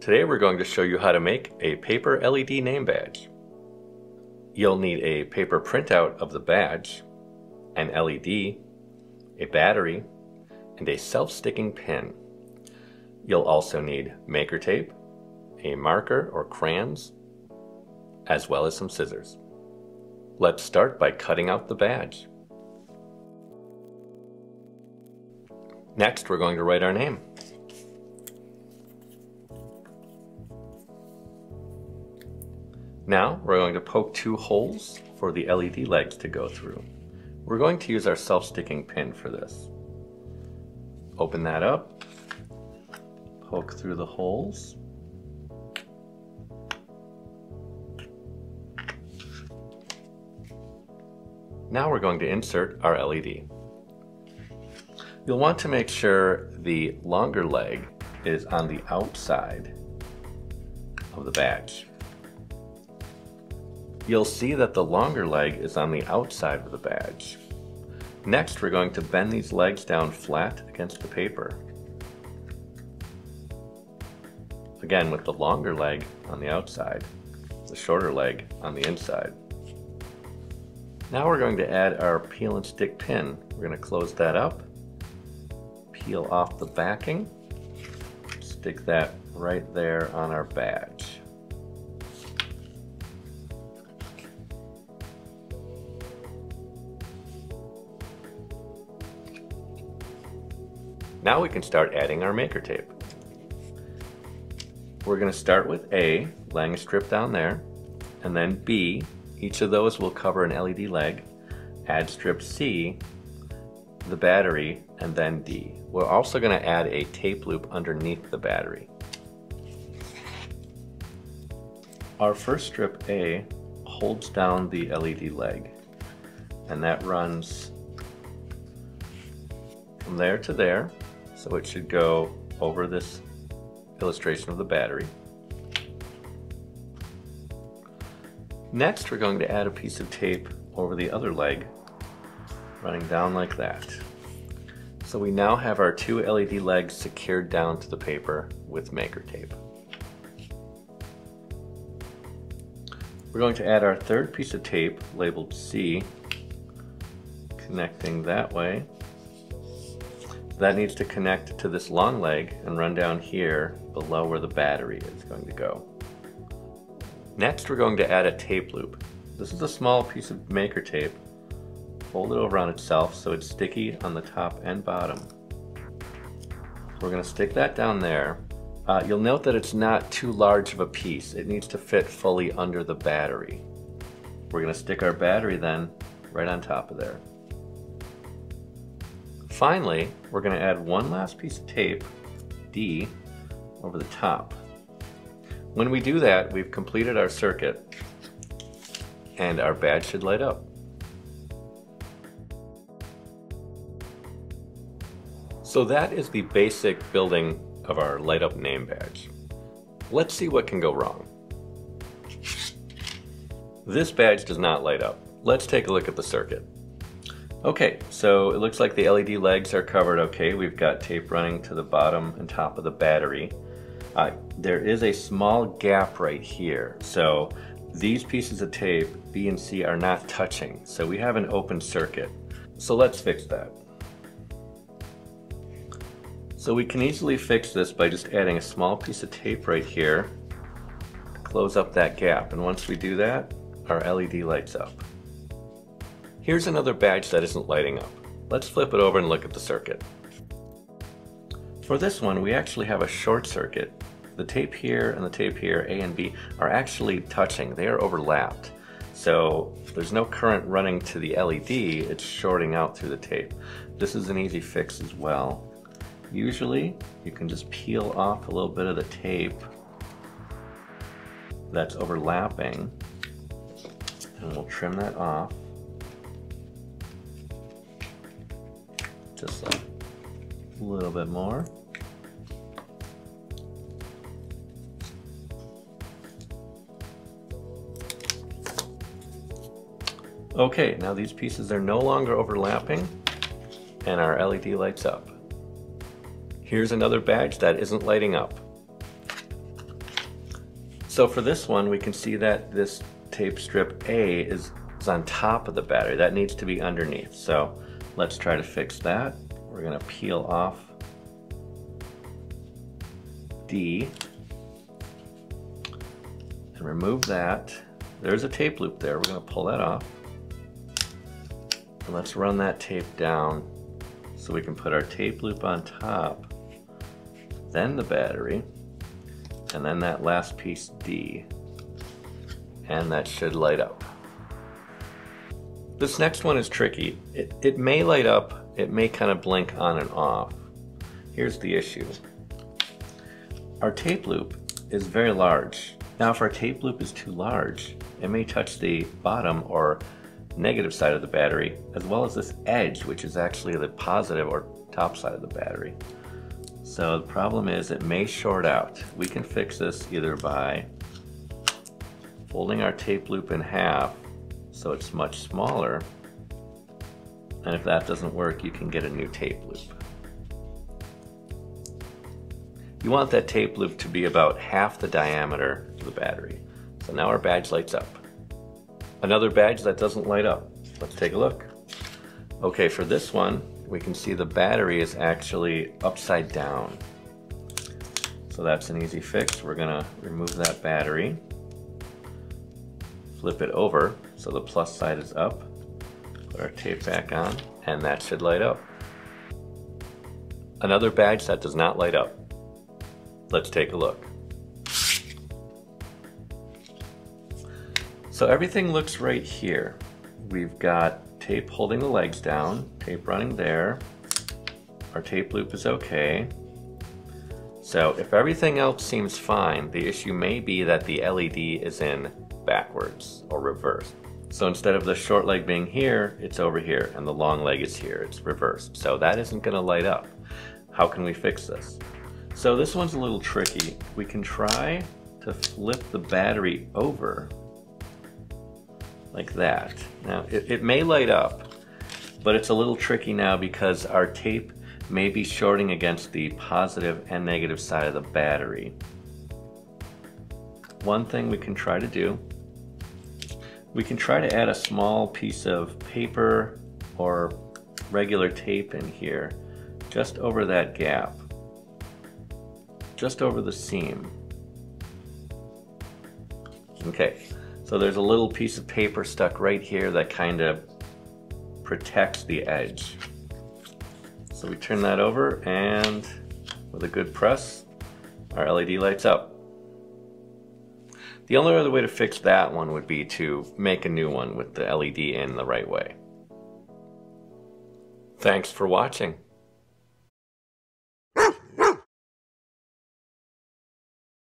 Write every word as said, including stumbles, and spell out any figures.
Today we're going to show you how to make a paper L E D name badge. You'll need a paper printout of the badge, an L E D, a battery, and a self-sticking pin. You'll also need maker tape, a marker or crayons, as well as some scissors. Let's start by cutting out the badge. Next, we're going to write our name. Now we're going to poke two holes for the L E D legs to go through. We're going to use our self-sticking pin for this. Open that up, poke through the holes. Now we're going to insert our L E D. You'll want to make sure the longer leg is on the outside of the badge. You'll see that the longer leg is on the outside of the badge. Next, we're going to bend these legs down flat against the paper. Again, with the longer leg on the outside, the shorter leg on the inside. Now we're going to add our peel and stick pin. We're going to close that up. Peel off the backing, stick that right there on our badge. Now we can start adding our maker tape. We're going to start with A, laying a strip down there, and then B, each of those will cover an L E D leg, add strip C, the battery, and then D. We're also going to add a tape loop underneath the battery. Our first strip A holds down the L E D leg, and that runs from there to there, so it should go over this illustration of the battery. Next, we're going to add a piece of tape over the other leg, running down like that. So we now have our two L E D legs secured down to the paper with maker tape. We're going to add our third piece of tape labeled C, connecting that way. That needs to connect to this long leg and run down here below where the battery is going to go. Next, we're going to add a tape loop. This is a small piece of maker tape. Fold it over on itself so it's sticky on the top and bottom. We're going to stick that down there. Uh, you'll note that it's not too large of a piece. It needs to fit fully under the battery. We're going to stick our battery then right on top of there. Finally, we're going to add one last piece of tape, D, over the top. When we do that, we've completed our circuit and our badge should light up. So that is the basic building of our light up name badge. Let's see what can go wrong. This badge does not light up. Let's take a look at the circuit. Okay, so it looks like the L E D legs are covered okay. We've got tape running to the bottom and top of the battery. Uh, there is a small gap right here. So these pieces of tape, B and C, are not touching. So we have an open circuit. So let's fix that. So we can easily fix this by just adding a small piece of tape right here to close up that gap. And once we do that, our L E D lights up. Here's another badge that isn't lighting up. Let's flip it over and look at the circuit. For this one, we actually have a short circuit. The tape here and the tape here, A and B, are actually touching. They are overlapped. So there's no current running to the L E D. It's shorting out through the tape. This is an easy fix as well. Usually, you can just peel off a little bit of the tape that's overlapping, and we'll trim that off, just like a little bit more. Okay, now these pieces are no longer overlapping, and our L E D lights up. Here's another badge that isn't lighting up. So for this one, we can see that this tape strip A is, is on top of the battery. That needs to be underneath. So let's try to fix that. We're gonna peel off D and remove that. There's a tape loop there. We're gonna pull that off. And let's run that tape down so we can put our tape loop on top, then the battery, and then that last piece D, and that should light up. This next one is tricky. It, it may light up, it may kind of blink on and off. Here's the issue. Our tape loop is very large. Now if our tape loop is too large, it may touch the bottom or negative side of the battery, as well as this edge, which is actually the positive or top side of the battery. So the problem is it may short out. We can fix this either by folding our tape loop in half so it's much smaller, and if that doesn't work, you can get a new tape loop. You want that tape loop to be about half the diameter of the battery. So now our badge lights up. Another badge that doesn't light up. Let's take a look. Okay, for this one, we can see the battery is actually upside down. So that's an easy fix. We're gonna remove that battery, flip it over so the plus side is up, put our tape back on, and that should light up. Another badge that does not light up. Let's take a look. So everything looks right here. We've got tape holding the legs down, tape running there. Our tape loop is okay. So if everything else seems fine, the issue may be that the L E D is in backwards or reversed. So instead of the short leg being here, it's over here, and the long leg is here, it's reversed. So that isn't gonna light up. How can we fix this? So this one's a little tricky. We can try to flip the battery over like that. Now it, it may light up, but it's a little tricky now because our tape may be shorting against the positive and negative side of the battery. One thing we can try to do, we can try to add a small piece of paper or regular tape in here, just over that gap, just over the seam. Okay. So there's a little piece of paper stuck right here that kind of protects the edge. So we turn that over, and with a good press, our L E D lights up. The only other way to fix that one would be to make a new one with the L E D in the right way. Thanks for watching.